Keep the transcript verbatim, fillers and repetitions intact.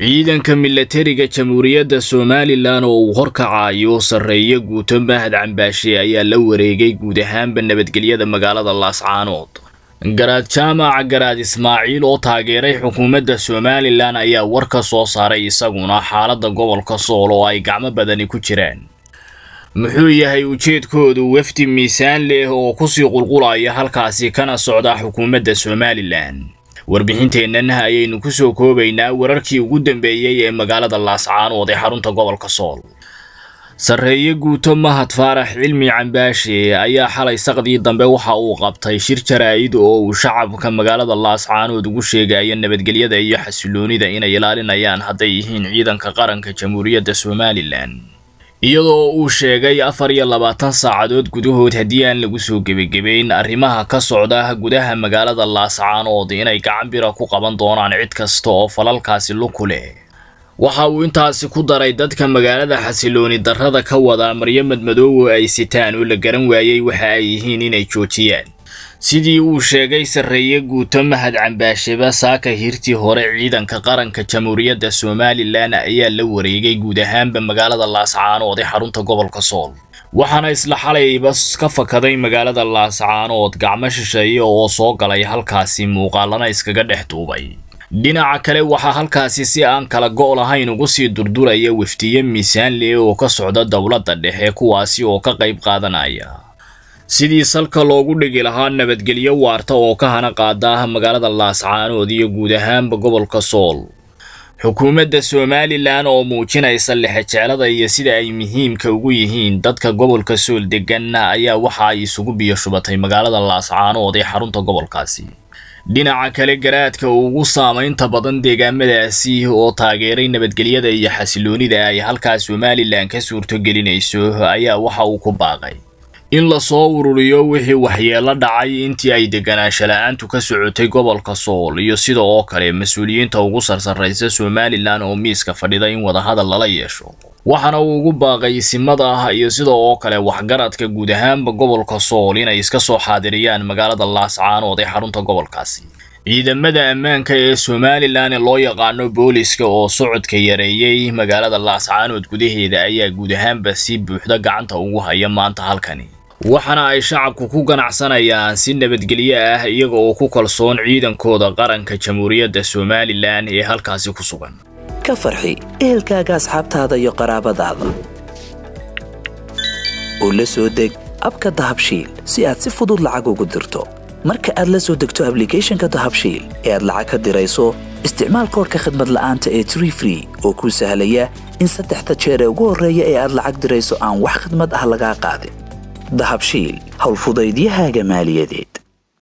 ciidanka militariga jamhuuriyadda Somaliland oo horkacayo sareeyo guutan baahad cambaashay ayaa la wareegay guud ahaanba nabadgelyada magaalada Laascaanood. Garaad jaamaca Garaad Ismaaciil oo taageeray xukuumadda Somaliland ayaa war ka soo saaray isaguna xaaladda gobolka Sool oo ay gacmo badani ku jiraan. muxuu yahay ujeedkoodu wafdi miisaan leh oo ku sii qulqulaya halkaasi kana socda xukuumadda Somaliland. warbixinteenna ayaynu ku soo koobaynaa wararkii ugu dambeeyay ee magaalada Laascaanood ee xarunta gobolka Sool. sareeyo guuto mahad faarax cilmi cambaashe ayaa xalay saqdii dambe waxa uu qabtay shir jaraa'id oo uu shacabka magaalada Laascaanood ugu sheegay nabadgelyada iyo xasiloonida inay ilaalinayaan haday yihiin ciidanka qaranka jamhuuriyadda Somaliland. iyadoo uu sheegay afar iyo labaatan saacadood gudahood hadii aan lagu soo gabagabeyn arrimaha ka socda gudaha magaalada Laascaanood inay gacan bir ku qaban doonaan cid kasta oo falalkaasi lug ku leh. waxa uu intaas ku daray dadka magaalada xasilooni darrada ka wada Maryamad Madow ay sitaan oo la garan waayay waxa ay yihiin inay joojiyaan. sidii uu sheegay sareeyo guuto mahad cambaasheba saaka hirti hore ciidanka qaranka jamhuuriyadda Somaliland ayaa la wareegay guud ahaanba magaalada Laascaanood ee xarunta gobolka Sool. waxaana isla xalayba ka fakaday magaalada Laascaanood gacmo shisheeye oo soo galay halkaasi muuqaalana iskaga dhex duubay. dhinaca kale waxa halkaasi si aan kala go'o lahayn ugu sii durduraya wafdiye miisaan leh oo ka socda dawladda dhexe kuwaasi oo ka qayb qaadanaya sidii salka loogu dhigi lahaa nabadgelyo waarta oo ka hana qaada magaalada Laascaanood iyo guud ahaanba gobolka Sool. xukuumadda Somaliland oo muujinaysa lixjeelada iyo sida ay muhiimka ugu yihiin dadka gobolka Sool degan ayaa waxa ay isugu biyo shubatay magaalada Laascaanood ee xarunta gobolkaasi. dhinaca kale garaadka ugu saameynta badan deegaamadaasi oo taageeray nabadgelyada iyo xasiloonida ay halkaas Somaliland ka suurtogelinayso ayaa waxa uu ku baaqay in la soo ururiyo wixii waxyeelo dhacay intii ay deganaansho la'aantu ka socotay gobolka Sool iyo sidoo kale mas'uuliyiinta ugu sarsaraysa Somaliland oo miiska fadhida in wada hadal lala yeesho. waxaana uu ugu baaqay simadaha iyo sidoo kale waxgaradka guud ahaanba gobolka Sool inay iska soo xaadiriyaan magaalada Laascaanood ee xarunta gobolkaasi. ciidamada ammaanka ee Somaliland loo yaqaano booliska oo socodka yareeyay magaalada Laascaanood gudaheeda ayaa guud ahaanba si buuxda gacanta ugu haya maanta halkani. waxaana ay shacabku ku ganacsanayaan si nabadgelyo ah iyaga oo ku kalsoon ciidankooda qaranka jamhuuriyadda Somaliland ee halkaasi ku sugan. ka farxi ehelkaaga asxaabtaada iyo qaraabadaada oo la soo deg abka dahabshiil si aad si fudud lacag ugu dirto. marka aad la soo degto application-ka dahabshiil ee aad lacag ka dirayso, isticmaal koodhka khidmad la'aanta ee three free oo kuu sahlaya in saddexda jeer ee ugu horreeya ee aad lacag dirayso aan wax khidmad ah lagaa qaadin. dahabshiil hawl fudaydiyaha maaliyadeed.